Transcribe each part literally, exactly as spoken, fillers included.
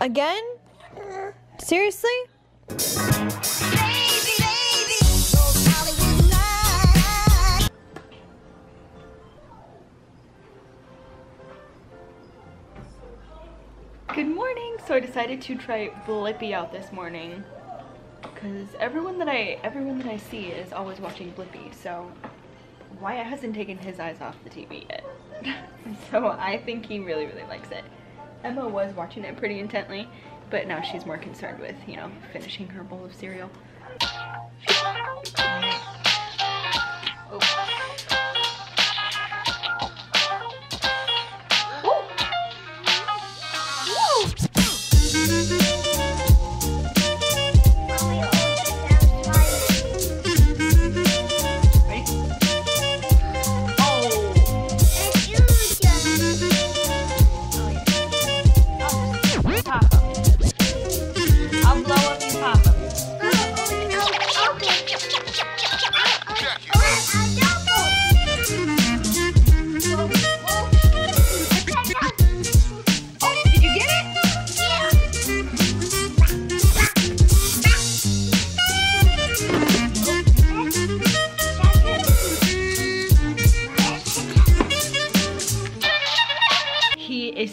Again? Seriously? Good morning. So I decided to try Blippi out this morning because everyone that I everyone that I see is always watching Blippi. So Wyatt hasn't taken his eyes off the T V yet. So I think he really really likes it. Emma was watching it pretty intently, but now she's more concerned with, you know, finishing her bowl of cereal.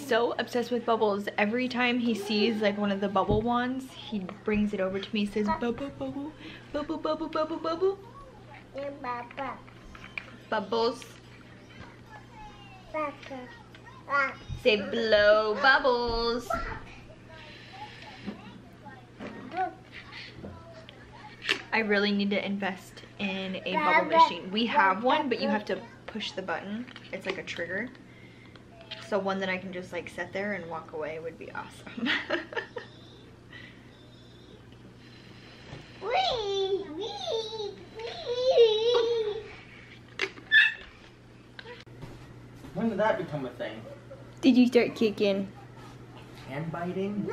So obsessed with bubbles. Every time he sees like one of the bubble wands, he brings it over to me, says bubble bubble bubble bubble bubble bubble bubbles, say blow bubbles. I really need to invest in a bubble machine. We have one, but you have to push the button. It's like a trigger. So one that I can just like sit there and walk away would be awesome. Wee, wee, wee. When did that become a thing? Did you start kicking? Hand biting?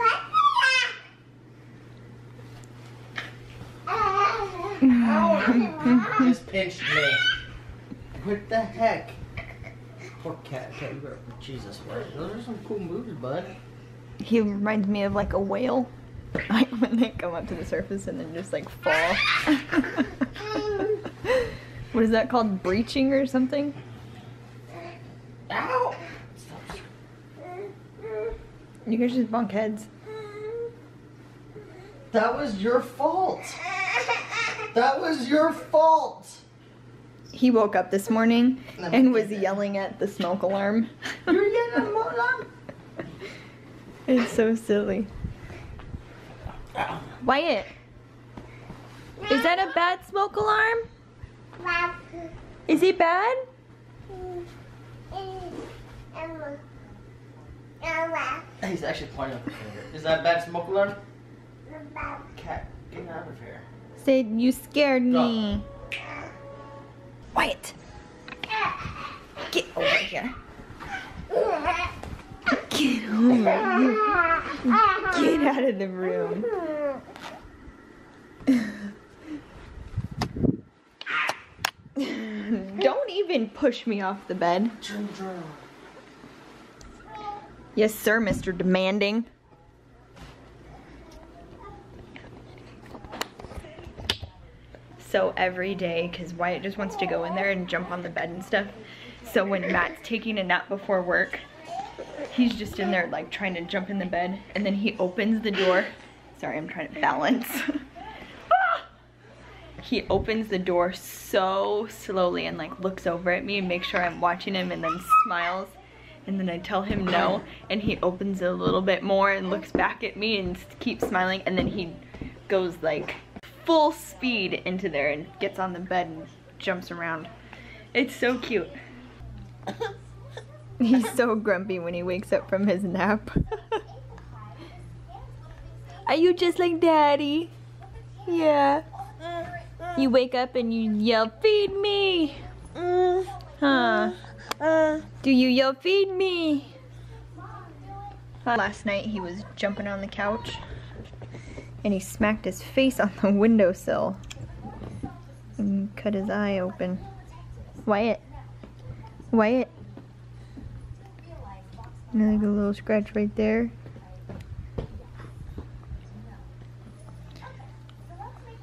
Ow, you just pinched me. What the heck? Poor cat, cat, you got, Jesus, what? Those are some cool moves, bud. He reminds me of like a whale. Like when they come up to the surface and then just like fall. What is that called? Breaching or something? Ow! You guys just bunk heads. That was your fault! That was your fault! He woke up this morning and was yelling at the smoke alarm. You're yelling at the smoke alarm? It's so silly. Wyatt, is that a bad smoke alarm? Is it bad? He's actually pointing up his finger. Is that a bad smoke alarm? Cat, get out of here. Said you scared me. Wyatt, get over here. Get over here. Get out of the room. Don't even push me off the bed. Yes, sir, Mister Demanding. So every day, because Wyatt just wants to go in there and jump on the bed and stuff. So when Matt's taking a nap before work, he's just in there like trying to jump in the bed, and then he opens the door. Sorry, I'm trying to balance. Ah! He opens the door so slowly and like looks over at me and makes sure I'm watching him, and then smiles. And then I tell him no, and he opens it a little bit more and looks back at me and keeps smiling, and then he goes like full speed into there and gets on the bed and jumps around. It's so cute. He's so grumpy when he wakes up from his nap. Are you just like Daddy? Yeah. You wake up and you yell, feed me! Huh. Do you yell, feed me? Last night he was jumping on the couch, and he smacked his face on the windowsill and cut his eye open. Wyatt. Wyatt. And like a little scratch right there.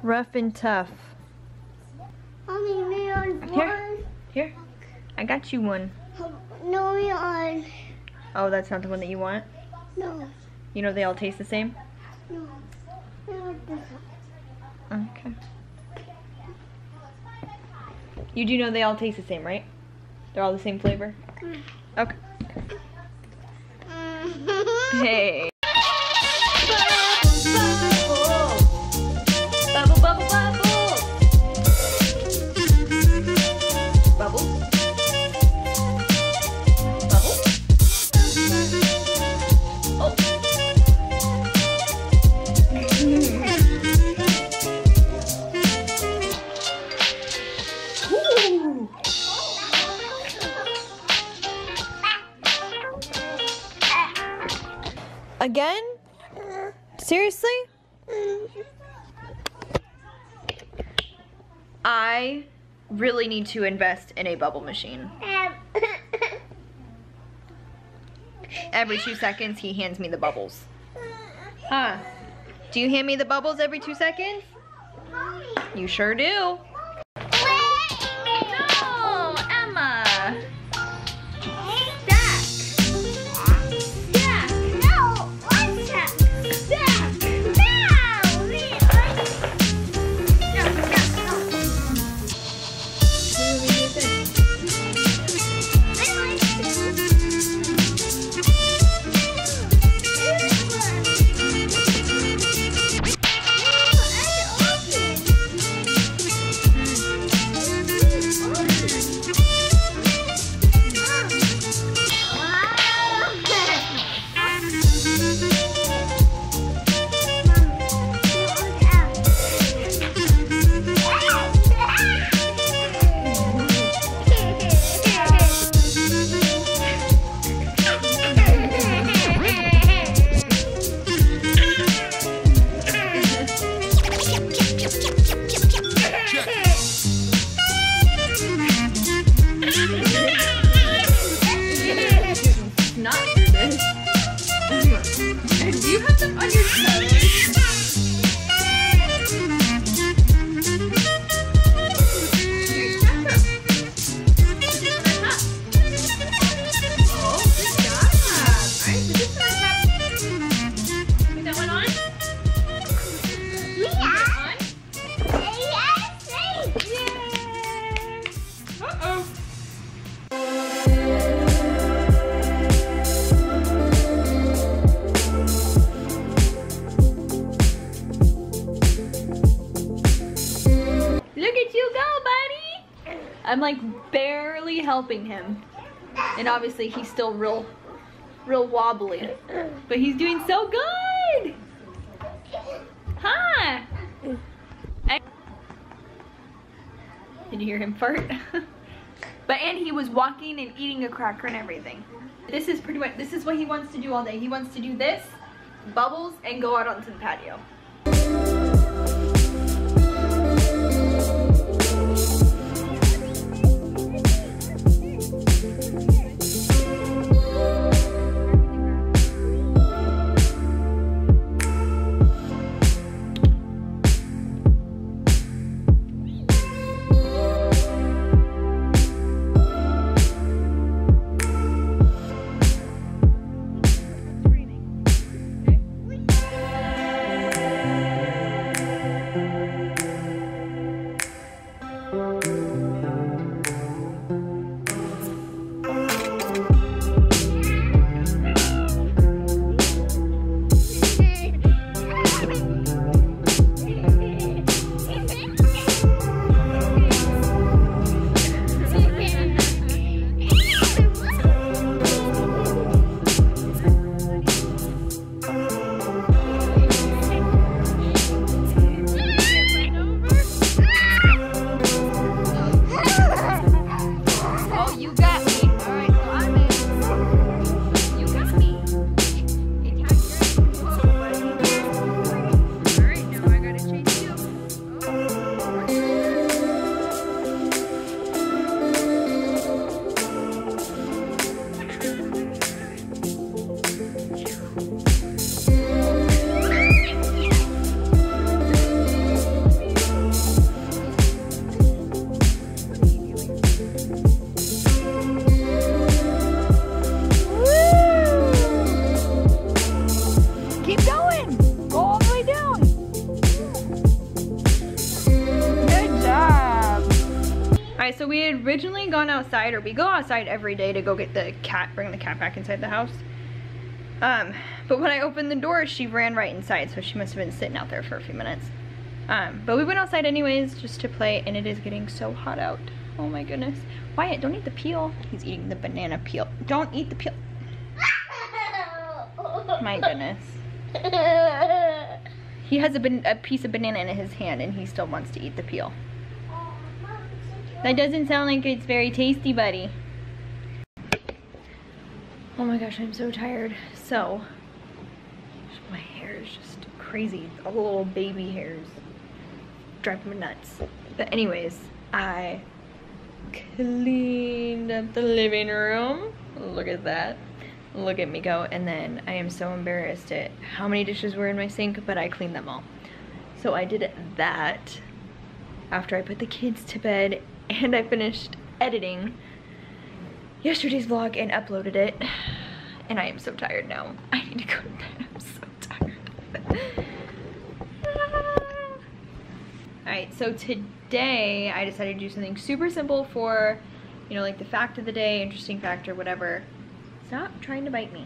Rough and tough. Mommy, me on one. Here, here. I got you one. No, me on. Oh, that's not the one that you want? No. You know they all taste the same? No. I want this one. Okay. You do know they all taste the same, right? They're all the same flavor? Mm. Okay. Mm. Hey. Bubble, bubble, bubble. Bubble. Bubble. Oh. Ooh. Again? Seriously? I really need to invest in a bubble machine. Every two seconds, he hands me the bubbles. Huh? Do you hand me the bubbles every two seconds? You sure do. No, Emma. Stack. Stack. No, one stack. Stack. I'm like barely helping him, and obviously he's still real, real wobbly, but he's doing so good! Huh? Did you hear him fart? But and he was walking and eating a cracker and everything. This is pretty much, this is what he wants to do all day. He wants to do this, bubbles, and go out onto the patio. Keep going. Go all the way down. Good job. All right, so we had originally gone outside, or we go outside every day to go get the cat, bring the cat back inside the house. Um, but when I opened the door, she ran right inside, so she must have been sitting out there for a few minutes. Um, but we went outside anyways just to play, and it is getting so hot out. Oh my goodness. Wyatt, don't eat the peel. He's eating the banana peel. Don't eat the peel. My goodness. He has a, ban a piece of banana in his hand and he still wants to eat the peel. That doesn't sound like it's very tasty, buddy. Oh my gosh, I'm so tired. So, my hair is just crazy. All the little baby hairs drive me nuts. But anyways, I cleaned up the living room. Look at that. Look at me go. And then I am so embarrassed at how many dishes were in my sink, but I cleaned them all. So I did that after I put the kids to bed, and I finished editing yesterday's vlog and uploaded it. And I am so tired now. I need to go to bed. I'm so tired. Ah. Alright, so today I decided to do something super simple for, you know, like the fact of the day, interesting fact, or whatever. Stop trying to bite me.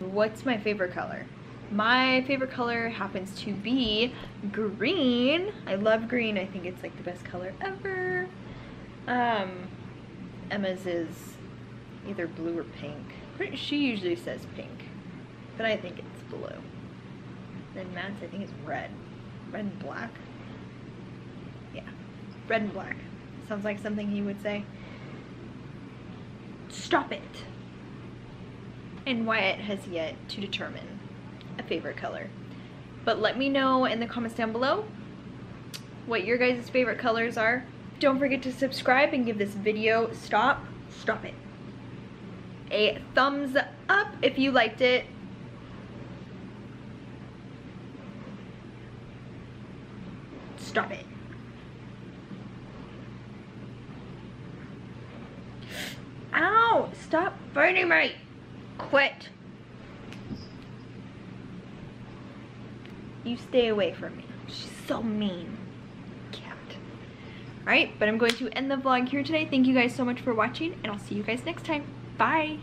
What's my favorite color? My favorite color happens to be green. I love green. I think it's like the best color ever. Um, Emma's is either blue or pink. She usually says pink, but I think it's blue. Then Matt's, I think, is red. Red and black? Yeah, red and black. Sounds like something he would say. Stop it. And Wyatt has yet to determine a favorite color. But let me know in the comments down below what your guys' favorite colors are. Don't forget to subscribe and give this video, stop, stop it, a thumbs up if you liked it. Stop it. Ow, stop biting me. Quit. You stay away from me. She's so mean. Cat. Alright, but I'm going to end the vlog here today. Thank you guys so much for watching, and I'll see you guys next time. Bye.